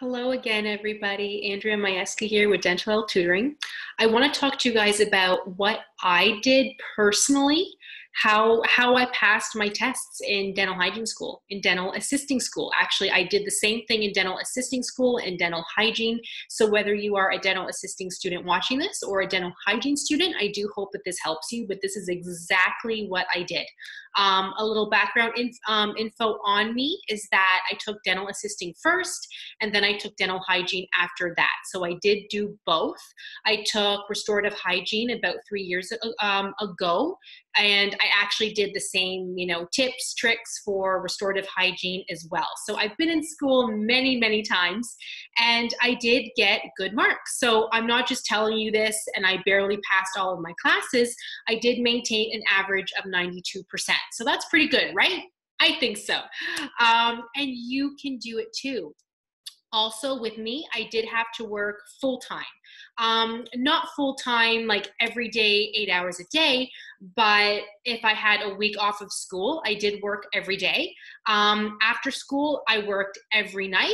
Hello again, everybody. Andrea Twarowski here with Dentalelle Tutoring. I want to talk to you guys about what I did personally, how I passed my tests in dental hygiene school, in dental assisting school. Actually, I did the same thing in dental assisting school and dental hygiene. So whether you are a dental assisting student watching this or a dental hygiene student, I do hope that this helps you, but this is exactly what I did. A little background info on me is that I took dental assisting first, and then I took dental hygiene after that. So I did do both. I took restorative hygiene about 3 years ago, and I actually did the same, tips, tricks for restorative hygiene as well. So I've been in school many, many times, and I did get good marks. So I'm not just telling you this, and I barely passed all of my classes. I did maintain an average of 92%. So that's pretty good, right? I think so. And you can do it too. Also with me, I did have to work full-time. Not full-time, like every day, 8 hours a day, but if I had a week off of school, I did work every day. After school, I worked every night.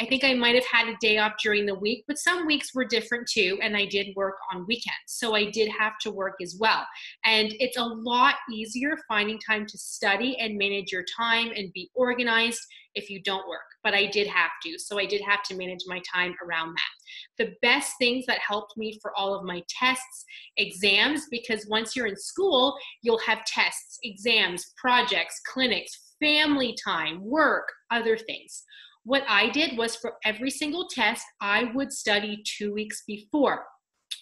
I think I might have had a day off during the week, but some weeks were different too, and I did work on weekends. So I did have to work as well. And it's a lot easier finding time to study and manage your time and be organized if you don't work, but I did have to. So I did have to manage my time around that. The best things that helped me for all of my tests, exams, because once you're in school, you'll have tests, exams, projects, clinics, family time, work, other things. What I did was for every single test, I would study 2 weeks before.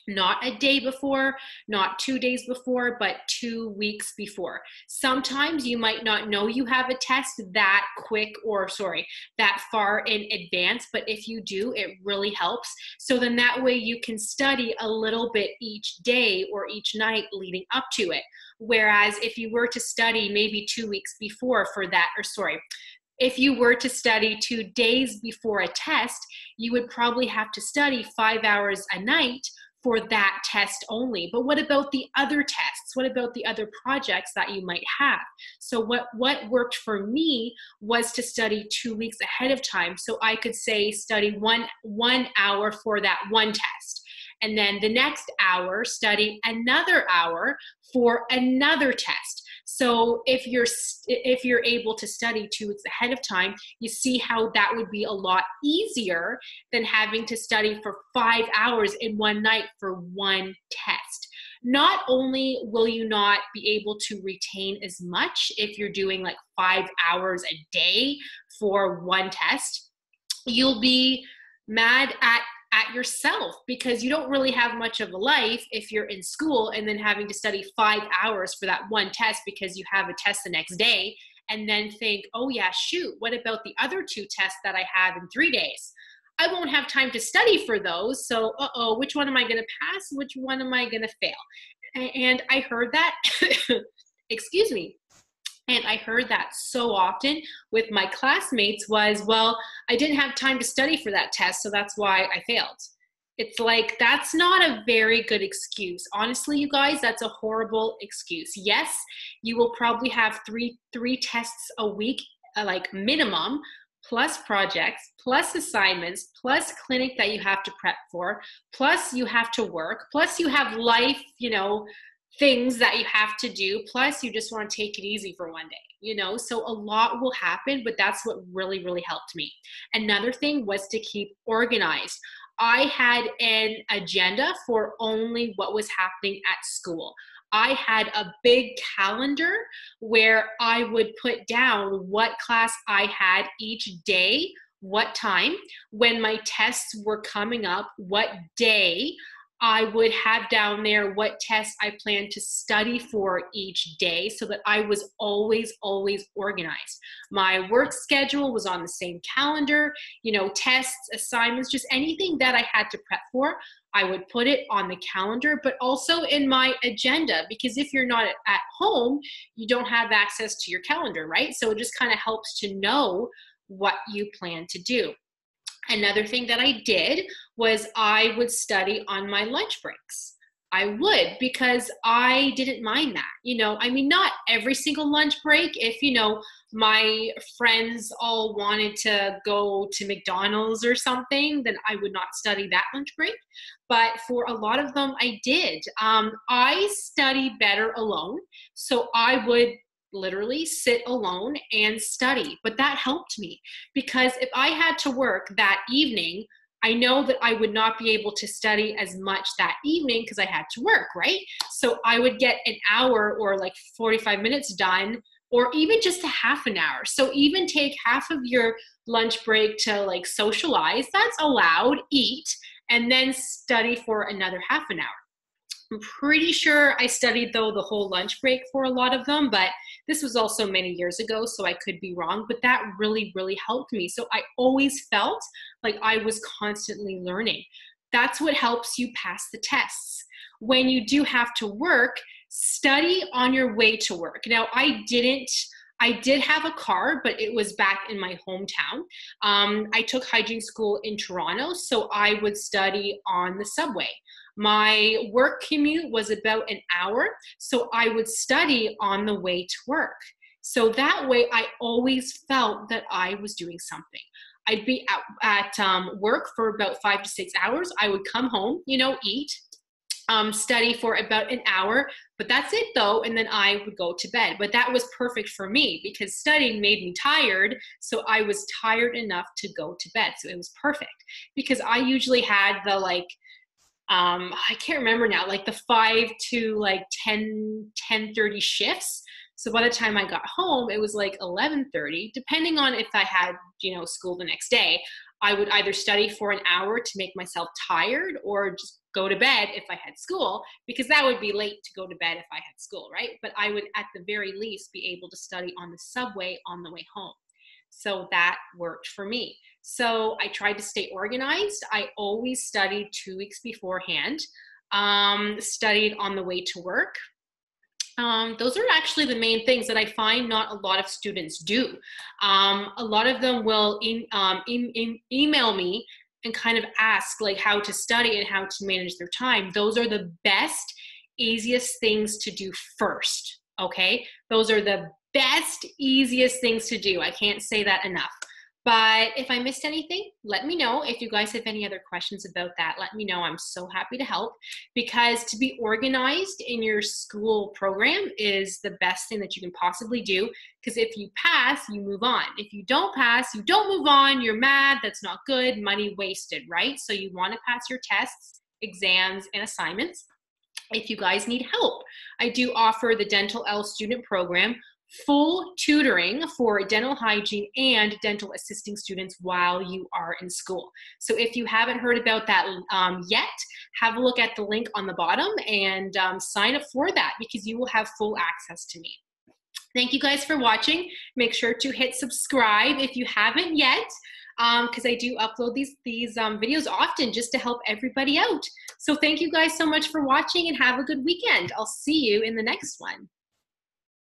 Not a day before, not 2 days before, but 2 weeks before. Sometimes you might not know you have a test that quick or, sorry, that far in advance, but if you do, it really helps. So then that way you can study a little bit each day or each night leading up to it. Whereas if you were to study maybe 2 weeks before for that, or sorry, if you were to study 2 days before a test, you would probably have to study 5 hours a night for that test only. But what about the other tests? What about the other projects that you might have? So what worked for me was to study 2 weeks ahead of time. So I could say study one hour for that one test. And then the next hour, study another hour for another test. So if you're able to study 2 weeks ahead of time, you see how that would be a lot easier than having to study for 5 hours in one night for one test. Not only will you not be able to retain as much if you're doing like 5 hours a day for one test, you'll be mad at yourself because you don't really have much of a life if you're in school and then having to study 5 hours for that one test because you have a test the next day and then think, oh yeah, shoot, what about the other two tests that I have in 3 days? I won't have time to study for those, so uh-oh, which one am I gonna pass? Which one am I gonna fail? And I heard that, excuse me, and I heard that so often with my classmates was, well, I didn't have time to study for that test, so that's why I failed. It's like, that's not a very good excuse. Honestly, you guys, that's a horrible excuse. Yes, you will probably have three tests a week, like minimum, plus projects, plus assignments, plus clinic that you have to prep for, plus you have to work, plus you have life, things that you have to do, plus you just want to take it easy for one day, so a lot will happen, but that's what really, really helped me. Another thing was to keep organized. I had an agenda for only what was happening at school. I had a big calendar where I would put down what class I had each day, what time, when my tests were coming up, what day, I would have down there what tests I planned to study for each day so that I was always, always organized. My work schedule was on the same calendar, tests, assignments, just anything that I had to prep for, I would put it on the calendar, but also in my agenda, because if you're not at home, you don't have access to your calendar, right? So it just kind of helps to know what you plan to do. Another thing that I did was I would study on my lunch breaks. I would, because I didn't mind that, you know. I mean, not every single lunch break. If, you know, my friends all wanted to go to McDonald's or something, then I would not study that lunch break. But for a lot of them, I did. I study better alone. So I would literally sit alone and study. But that helped me, because if I had to work that evening, I know that I would not be able to study as much that evening because I had to work, right? So I would get an hour or like 45 minutes done, or even just a half an hour. So even take half of your lunch break to like socialize, that's allowed, eat, and then study for another half an hour. I'm pretty sure I studied though the whole lunch break for a lot of them, but this was also many years ago, so I could be wrong, but that really, really helped me. So I always felt like I was constantly learning. That's what helps you pass the tests. When you do have to work, study on your way to work. Now, I did have a car, but it was back in my hometown. I took hygiene school in Toronto, so I would study on the subway. My work commute was about an hour, so I would study on the way to work. So that way, I always felt that I was doing something. I'd be at work for about 5 to 6 hours. I would come home, you know, eat, study for about an hour, but that's it though, and then I would go to bed. But that was perfect for me, because studying made me tired, so I was tired enough to go to bed. So it was perfect, because I usually had the like, I can't remember now, like the 5 to like 10:30 shifts. So by the time I got home, it was like 11:30, depending on if I had, you know, school the next day. I would either study for an hour to make myself tired, or just go to bed if I had school, because that would be late to go to bed if I had school, right? But I would at the very least be able to study on the subway on the way home. So that worked for me. So I tried to stay organized. I always studied 2 weeks beforehand, studied on the way to work. Those are actually the main things that I find not a lot of students do. A lot of them will email me and kind of ask like how to study and how to manage their time. Those are the best, easiest things to do first, okay? Those are the best, easiest things to do. I can't say that enough. But if I missed anything, let me know. If you guys have any other questions about that, let me know. I'm so happy to help, because to be organized in your school program is the best thing that you can possibly do, because if you pass, you move on. If you don't pass, you don't move on. You're mad. That's not good. Money wasted, right? So you want to pass your tests, exams, and assignments. If you guys need help, I do offer the Dentalelle Student Program, full tutoring for dental hygiene and dental assisting students while you are in school. So if you haven't heard about that yet, have a look at the link on the bottom and sign up for that, because you will have full access to me. Thank you guys for watching. Make sure to hit subscribe if you haven't yet, because I do upload these videos often just to help everybody out. So thank you guys so much for watching, and have a good weekend. I'll see you in the next one.